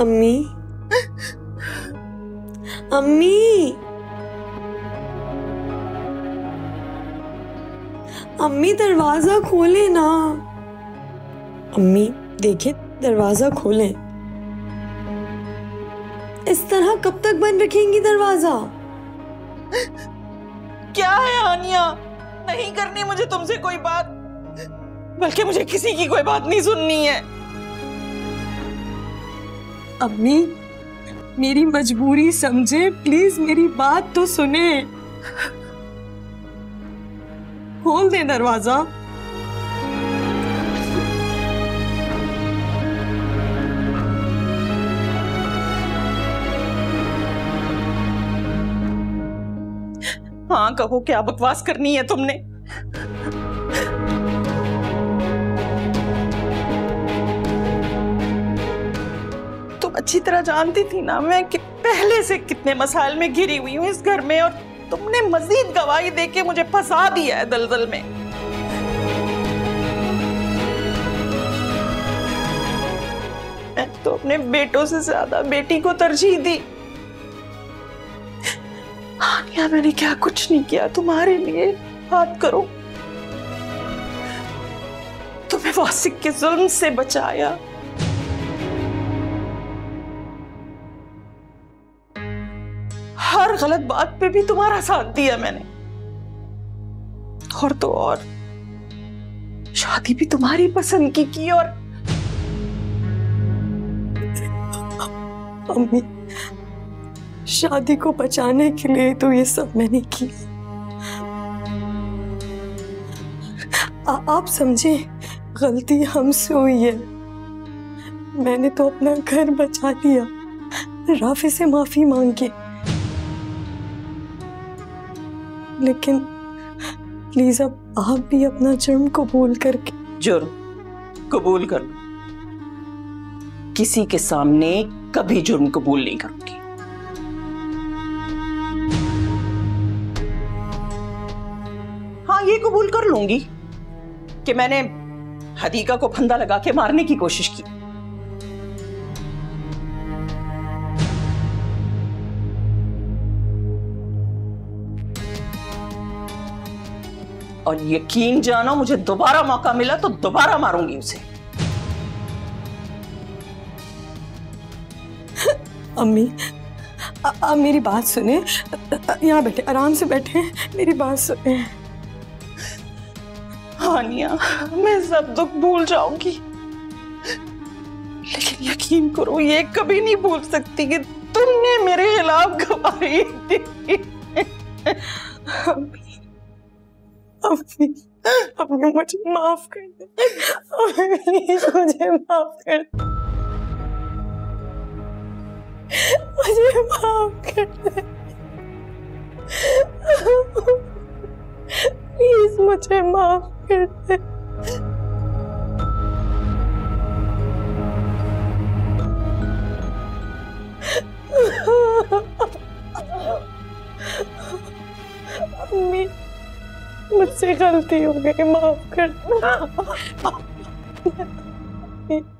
अम्मी अम्मी अम्मी दरवाजा खोले ना। अम्मी देखे दरवाजा खोलें। इस तरह कब तक बंद रखेंगी दरवाजा? क्या है हानिया, नहीं करनी मुझे तुमसे कोई बात, बल्कि मुझे किसी की कोई बात नहीं सुननी है। अम्मी मेरी मजबूरी समझे, प्लीज मेरी बात तो सुने, खोल दे दरवाजा। हाँ कहो, क्या बकवास करनी है तुमने? तुम अच्छी तरह जानती थी ना मैं कि पहले से कितने मसाइल में घिरी हुई हूँ इस घर में, और तुमने मजीद गवाही देके मुझे फंसा दिया है दलदल में। मैं तो अपने बेटों से ज्यादा बेटी को तरजीह दी। हानिया मैंने क्या कुछ नहीं किया तुम्हारे लिए, बात करो, तुम्हें वासिक के जुल्म से बचाया। हर गलत बात पे भी तुम्हारा साथ दिया मैंने, और तो और शादी भी तुम्हारी पसंद की और मम्मी शादी को बचाने के लिए तो ये सब मैंने किया। आप समझे गलती हमसे हुई है, मैंने तो अपना घर बचा लिया राफी से माफी मांग के, लेकिन प्लीज अब आप भी अपना जुर्म कबूल करके। जुर्म कबूल कर लो, किसी के सामने कभी जुर्म कबूल नहीं करूंगी। ये कबूल कर लूंगी कि मैंने हदीका को फंदा लगा के मारने की कोशिश की, और यकीन जानो मुझे दोबारा मौका मिला तो दोबारा मारूंगी उसे। अम्मी आप मेरी बात सुने, यहाँ बैठे आराम से बैठे, मेरी बात सुने। हानिया मैं सब दुख भूल जाऊंगी, लेकिन यकीन करो ये कभी नहीं भूल सकती कि तुमने मेरे खिलाफ गवाही दी। अम्मी मुझे माफ कर दे, मुझे माफ कर दे, मुझे माफ कर दे, प्लीज मुझे माफ। अम्मी मुझसे गलती हो गई, माफ कर दो।